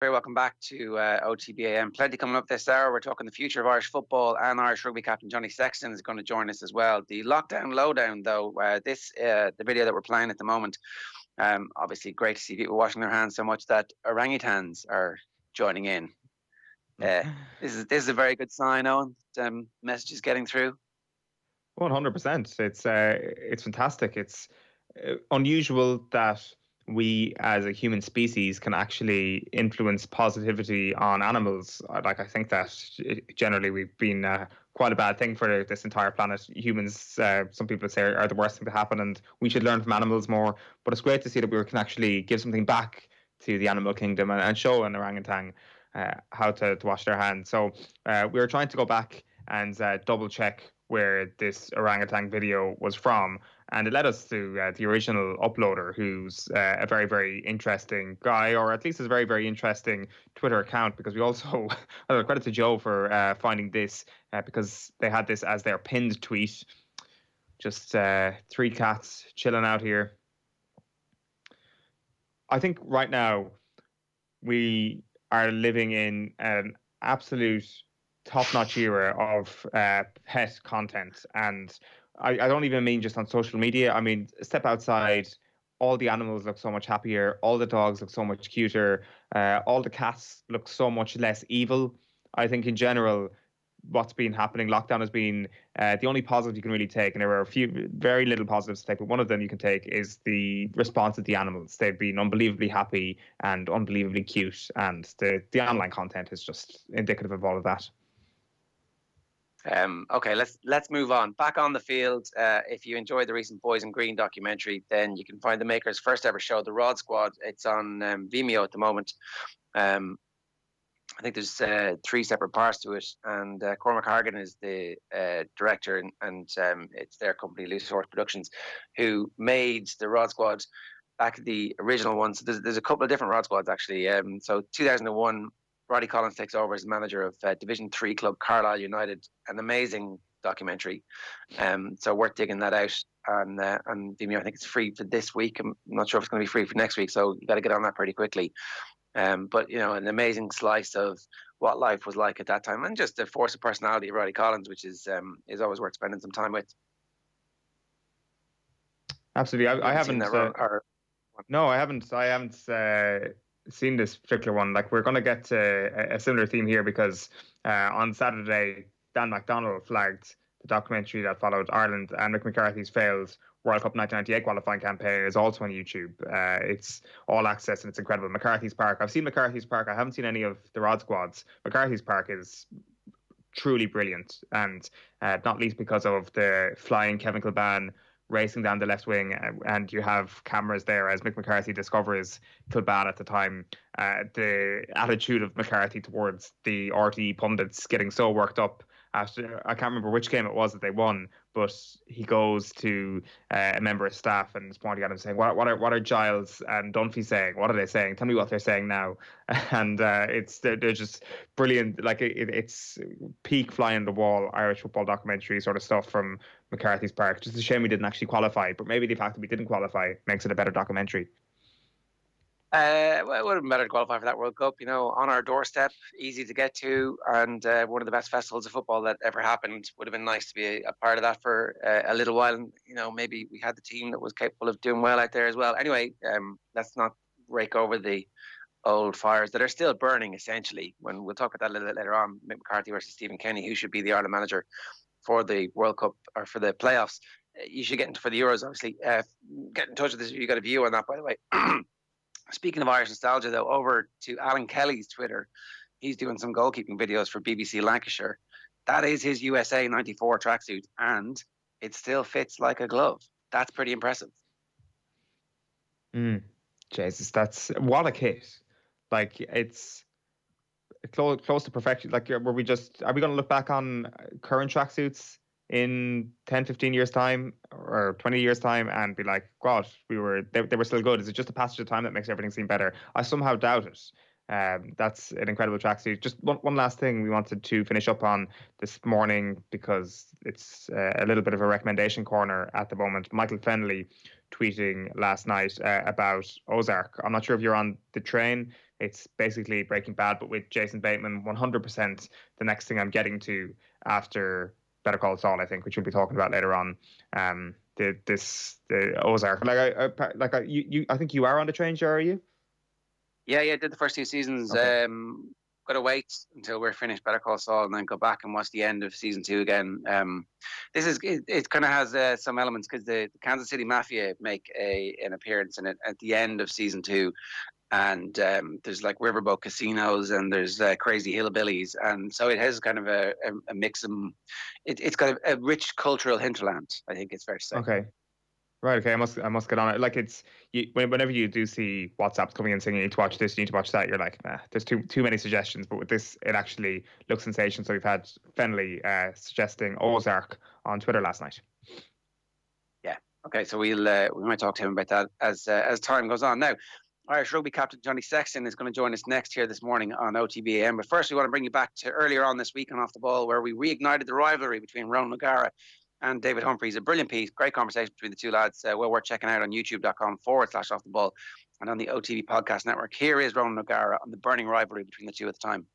Very welcome back to OTB AM. Plenty coming up this hour. We're talking the future of Irish football, and Irish rugby captain Johnny Sexton is going to join us as well. The lockdown lowdown, though, the video that we're playing at the moment, obviously great to see people washing their hands so much that orangutans are joining in. This is a very good sign, Owen. Message is getting through. 100%. It's fantastic. It's unusual that we as a human species can actually influence positivity on animals. Like, I think that generally we've been quite a bad thing for this entire planet. Humans, some people say, are the worst thing to happen, and we should learn from animals more. But it's great to see that we can actually give something back to the animal kingdom and show an orangutan how to wash their hands. So we were trying to go back and double check where this orangutan video was from, and it led us to the original uploader, who's a very, very interesting guy, or at least is a very, very interesting Twitter account, because we also, credit to Joe for finding this, because they had this as their pinned tweet. Just three cats chilling out here. I think right now we are living in an absolute top-notch era of pet content, and I don't even mean just on social media. I mean, step outside, all the animals look so much happier, all the dogs look so much cuter, all the cats look so much less evil. I think in general, what's been happening, lockdown has been the only positive you can really take, and there were a few very little positives to take, but one of them you can take is the response of the animals. They've been unbelievably happy and unbelievably cute, and the online content is just indicative of all of that. Okay, let's move on. Back on the field, if you enjoyed the recent Boys in Green documentary, then you can find the makers' first ever show, The Rod Squad. It's on Vimeo at the moment. I think there's three separate parts to it, and Cormac Hargan is the director, and it's their company, Loose Horse Productions, who made The Rod Squad, back the original ones. So there's a couple of different Rod Squads, actually. So 2001... Roddy Collins takes over as manager of Division 3 club Carlisle United. An amazing documentary, so worth digging that out. And Vimeo, I think it's free for this week. I'm not sure if it's going to be free for next week, so you got to get on that pretty quickly. But you know, an amazing slice of what life was like at that time, and just the force of personality of Roddy Collins, which is always worth spending some time with. Absolutely, I haven't. No, I haven't. I haven't. Seen this particular one. Like, we're going to get to a similar theme here, because on Saturday, Dan McDonald flagged the documentary that followed Ireland and Mick McCarthy's failed World Cup 1998 qualifying campaign. Is also on YouTube. It's all access, and it's incredible. McCarthy's Park. I've seen McCarthy's Park. I haven't seen any of the Rod Squads. McCarthy's Park is truly brilliant, and not least because of the flying Kevin Kilbane racing down the left wing, and you have cameras there as Mick McCarthy discovers Kilbane at the time. The attitude of McCarthy towards the RTE pundits, getting so worked up after, I can't remember which game it was that they won, but he goes to a member of staff and is pointing at him saying, what are Giles and Dunphy saying? What are they saying? Tell me what they're saying now. And they're just brilliant. Like, it's peak fly on the wall Irish football documentary sort of stuff from McCarthy's Park. Just a shame we didn't actually qualify, but maybe the fact that we didn't qualify makes it a better documentary. Well, it would have been better to qualify for that World Cup, you know, on our doorstep, easy to get to, and one of the best festivals of football that ever happened. Would have been nice to be a part of that for a little while, and you know, maybe we had the team that was capable of doing well out there as well. Anyway, let's not rake over the old fires that are still burning, essentially, when we'll talk about that a little bit later on. Mick McCarthy versus Stephen Kenny, who should be the Ireland manager for the World Cup, or for the playoffs. You should get into, for the Euros, obviously. Get in touch with us if you got a view on that, by the way. Speaking of Irish nostalgia, though, over to Alan Kelly's Twitter. He's doing some goalkeeping videos for BBC Lancashire. That is his USA '94 tracksuit, and it still fits like a glove. That's pretty impressive. Jesus, that's what a kit! Like, it's close to perfection. Like, are we going to look back on current tracksuits in 10, 15 years time, or 20 years time, and be like, God, they were still good? Is it just a passage of time that makes everything seem better? I somehow doubt it. That's an incredible tracksuit. Just one last thing we wanted to finish up on this morning, because it's a little bit of a recommendation corner at the moment. Michael Fenley tweeting last night about Ozark. I'm not sure if you're on the train It's basically Breaking Bad, but with Jason Bateman 100%. The next thing I'm getting to after Better Call Saul, I think, which we'll be talking about later on, the Ozark. I think you are on the train, Joe, are you? Yeah, did the first two seasons. Okay. Got to wait until we're finished Better Call Saul and then go back and watch the end of season 2 again. It kind of has some elements because the Kansas City Mafia make an appearance in it at the end of season 2. And there's like riverboat casinos and there's crazy hillbillies. And so it has kind of a mix. It's got a rich cultural hinterland, I think it's fair to say. Okay. Right, okay, I must get on it. Like, it's whenever you do see WhatsApps coming in saying you need to watch this, you need to watch that, you're like, nah, there's too many suggestions. But with this, it actually looks sensational. So we've had Fenley suggesting Ozark on Twitter last night. Yeah, okay, so we might talk to him about that as time goes on. Now, Irish rugby captain Johnny Sexton is going to join us next here this morning on OTB AM. But first, we want to bring you back to earlier on this week on Off the Ball, where we reignited the rivalry between Ronan O'Gara and David Humphreys. A brilliant piece, great conversation between the two lads. Well worth checking out on youtube.com/offtheball and on the OTB podcast network. Here is Ronan O'Gara on the burning rivalry between the two at the time.